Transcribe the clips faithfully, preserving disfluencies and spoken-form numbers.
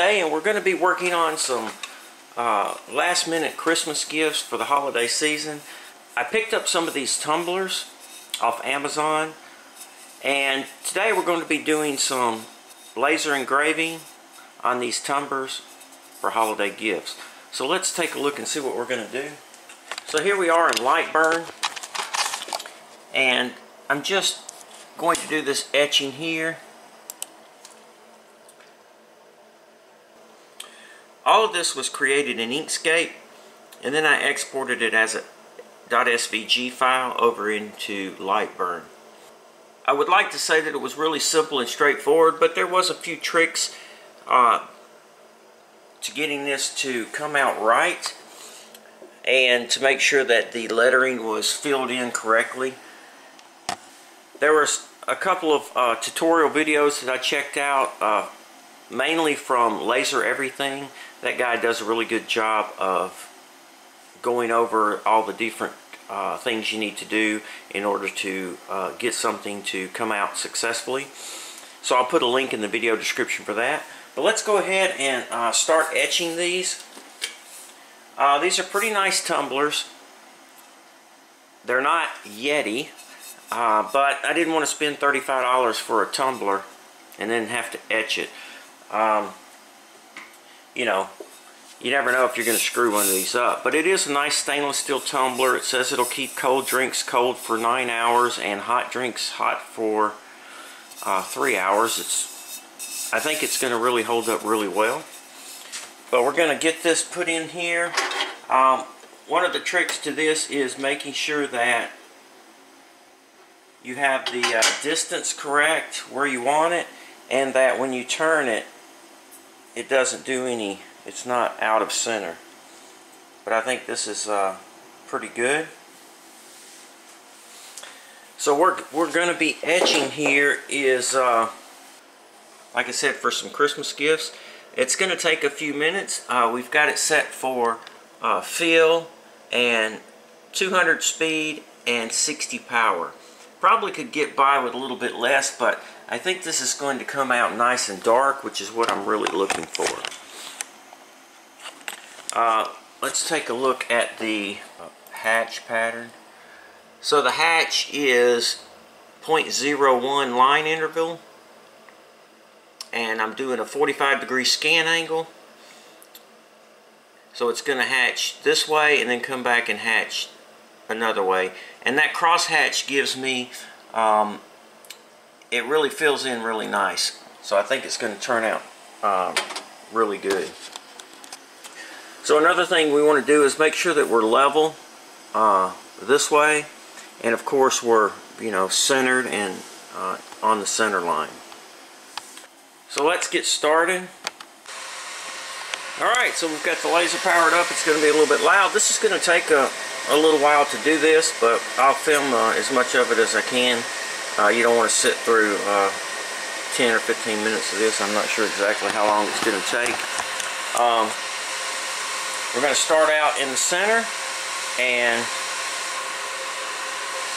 today, and we're going to be working on some uh, last minute Christmas gifts for the holiday season. I picked up some of these tumblers off Amazon, and today we're going to be doing some laser engraving on these tumblers for holiday gifts. So let's take a look and see what we're going to do. So here we are in Lightburn, and I'm just going to do this etching here. All of this was created in Inkscape, and then I exported it as a .svg file over into Lightburn. I would like to say that it was really simple and straightforward, but there was a few tricks uh, to getting this to come out right and to make sure that the lettering was filled in correctly. There were a couple of uh, tutorial videos that I checked out, uh, mainly from Laser Everything. That guy does a really good job of going over all the different uh, things you need to do in order to uh, get something to come out successfully. So I'll put a link in the video description for that. But let's go ahead and uh, start etching these. Uh, these are pretty nice tumblers. They're not Yeti, uh, but I didn't want to spend thirty-five dollars for a tumbler and then have to etch it. Um, you know, you never know if you're going to screw one of these up. But it is a nice stainless steel tumbler. It says it'll keep cold drinks cold for nine hours and hot drinks hot for uh, three hours. It's, I think it's going to really hold up really well. But we're going to get this put in here. Um, one of the tricks to this is making sure that you have the uh, distance correct where you want it, and that when you turn it, it doesn't do any, it's not out of center. But I think this is uh, pretty good. So we're, we're going to be etching here is, uh, like I said, for some Christmas gifts. It's going to take a few minutes. Uh, we've got it set for uh, fill and two hundred speed and sixty power. Probably could get by with a little bit less, but I think this is going to come out nice and dark, which is what I'm really looking for. Uh, let's take a look at the hatch pattern. So the hatch is zero point zero one line interval, and I'm doing a forty-five degree scan angle. So it's going to hatch this way and then come back and hatch another way. And that cross hatch gives me, um, it really fills in really nice. So I think it's going to turn out um, really good. So another thing we want to do is make sure that we're level uh, this way. And of course we're, you know, centered and uh, on the center line. So let's get started. Alright, so we've got the laser powered up. It's going to be a little bit loud. This is going to take a, a little while to do this, but I'll film uh, as much of it as I can. Uh, you don't want to sit through uh, ten or fifteen minutes of this. I'm not sure exactly how long it's going to take. Um, we're going to start out in the center, and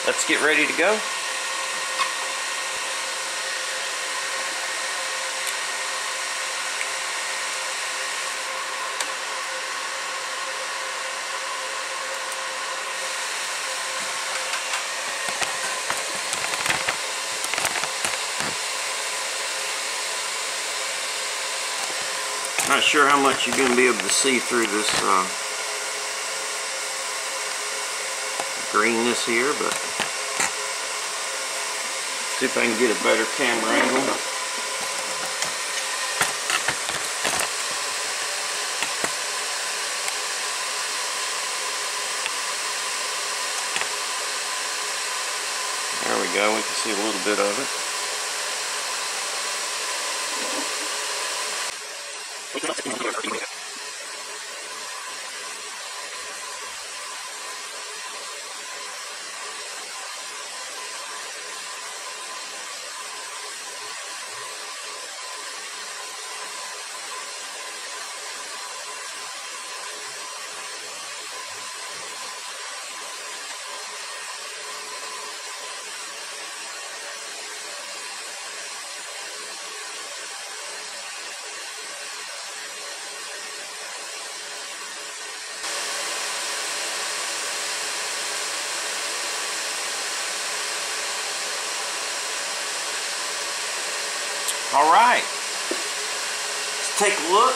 let's get ready to go. Not sure how much you're going to be able to see through this uh, greenness here, but see if I can get a better camera angle. There we go, we can see a little bit of it. All right, let's take a look.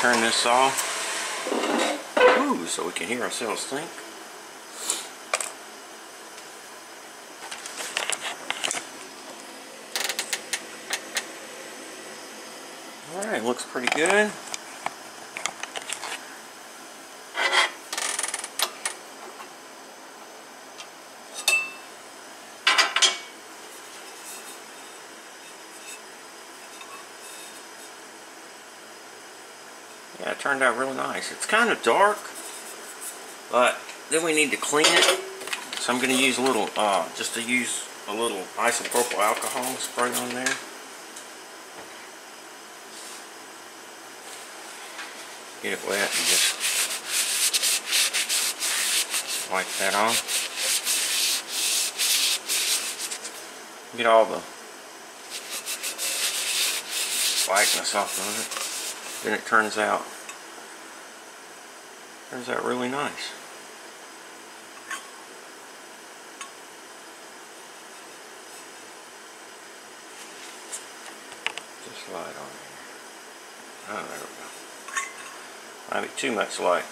Turn this off. Ooh, so we can hear ourselves think. Alright, looks pretty good. Yeah, it turned out real nice. It's kind of dark, but then we need to clean it. So I'm going to use a little, uh, just to use a little isopropyl alcohol spray on there. Get it wet and just wipe that off. Get all the blackness off of it. Then it turns out, turns out really nice. Just light on here. Oh, there we go. Might be too much light.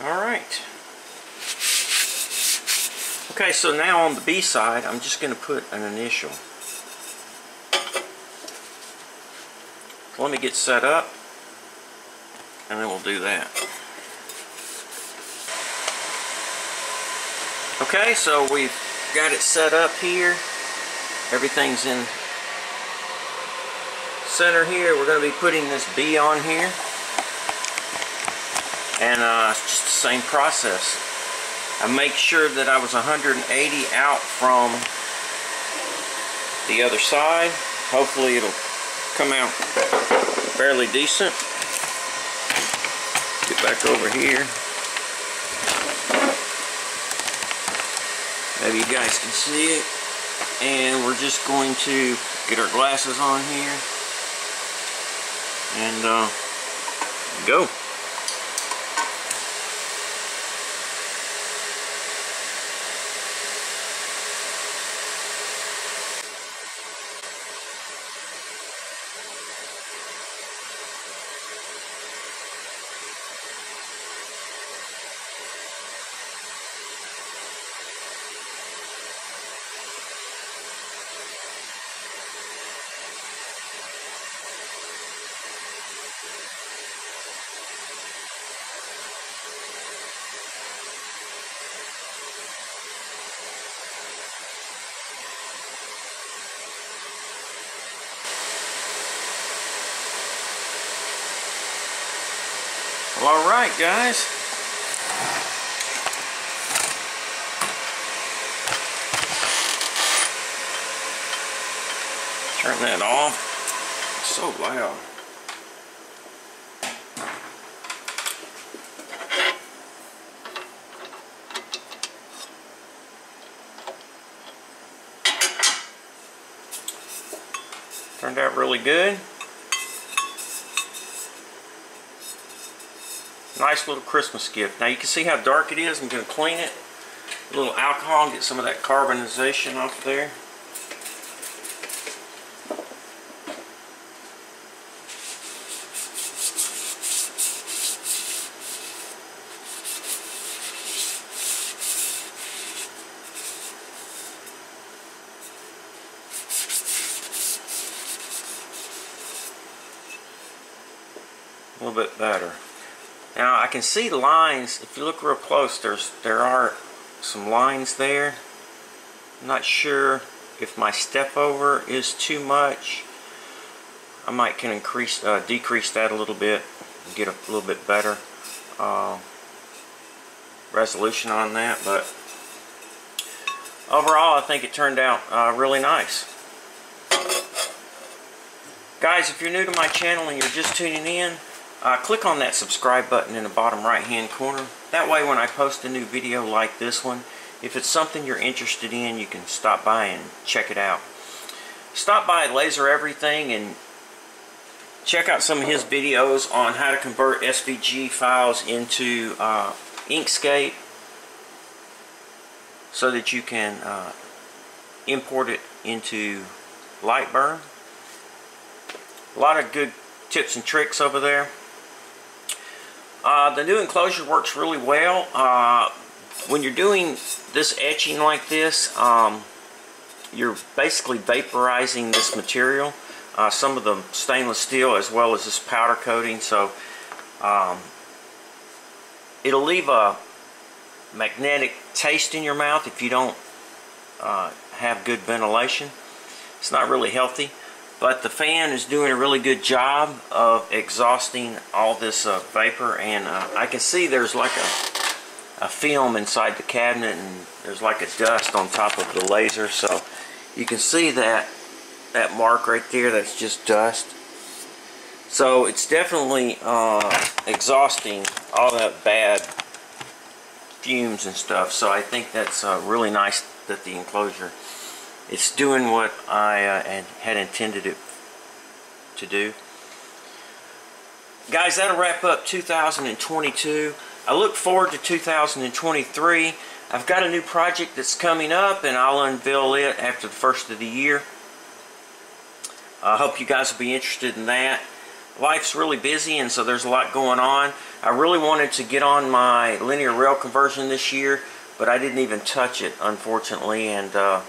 Alright. Okay, so now on the B side, I'm just going to put an initial. So let me get set up, and then we'll do that. Okay, so we've got it set up here. Everything's in center here. We're going to be putting this B on here. And uh, it's just the same process. I make sure that I was one hundred eighty out from the other side. Hopefully it'll come out fairly decent. Get back over here. Maybe you guys can see it. And we're just going to get our glasses on here and uh, go. Well, alright guys, turn that off, it's so loud. Turned out really good. Nice little Christmas gift. Now you can see how dark it is. I'm going to clean it. A little alcohol and get some of that carbonization off there. A little bit better. Now I can see lines. If you look real close, there's there are some lines there. I'm not sure if my step over is too much. I might can increase, uh, decrease that a little bit, and get a little bit better uh, resolution on that. But overall, I think it turned out uh, really nice. Guys, if you're new to my channel and you're just tuning in, Uh, click on that subscribe button in the bottom right hand corner. That way when I post a new video like this one, If it's something you're interested in, you can stop by and check it out. Stop by Laser Everything and check out some of his videos on how to convert S V G files into uh, Inkscape so that you can uh, import it into Lightburn. A lot of good tips and tricks over there. Uh, the new enclosure works really well. Uh, when you're doing this etching like this, um, you're basically vaporizing this material. Uh, some of the stainless steel as well as this powder coating, so um, it'll leave a magnetic taste in your mouth if you don't uh, have good ventilation. It's not really healthy, but the fan is doing a really good job of exhausting all this uh, vapor, and uh, I can see there's like a, a film inside the cabinet, and there's like a dust on top of the laser, so you can see that that mark right there, that's just dust. So it's definitely uh, exhausting all that bad fumes and stuff, so I think that's uh, really nice that the enclosure, it's doing what I uh, had intended it to do. Guys, that'll wrap up two thousand twenty-two. I look forward to two thousand twenty-three. I've got a new project that's coming up, and I'll unveil it after the first of the year. I hope you guys will be interested in that. Life's really busy, and so there's a lot going on. I really wanted to get on my linear rail conversion this year, but I didn't even touch it, unfortunately. And uh,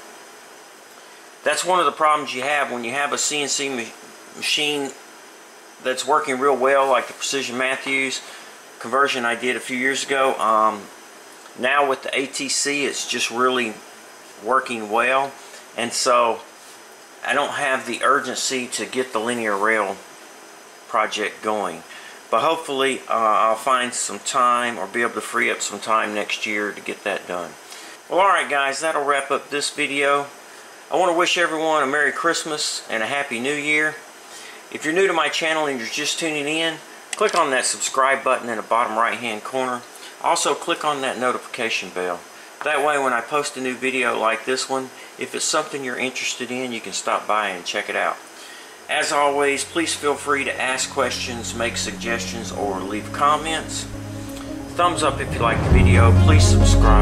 that's one of the problems you have when you have a C N C ma- machine that's working real well, like the Precision Matthews conversion I did a few years ago. Um, now with the A T C, it's just really working well, and so I don't have the urgency to get the linear rail project going, but hopefully uh, I'll find some time or be able to free up some time next year to get that done. Well, alright guys, that'll wrap up this video. I want to wish everyone a Merry Christmas and a Happy New Year. If you're new to my channel and you're just tuning in, click on that subscribe button in the bottom right hand corner. Also click on that notification bell. That way when I post a new video like this one, if it's something you're interested in, you can stop by and check it out. As always, please feel free to ask questions, make suggestions, or leave comments. Thumbs up if you like the video. Please subscribe.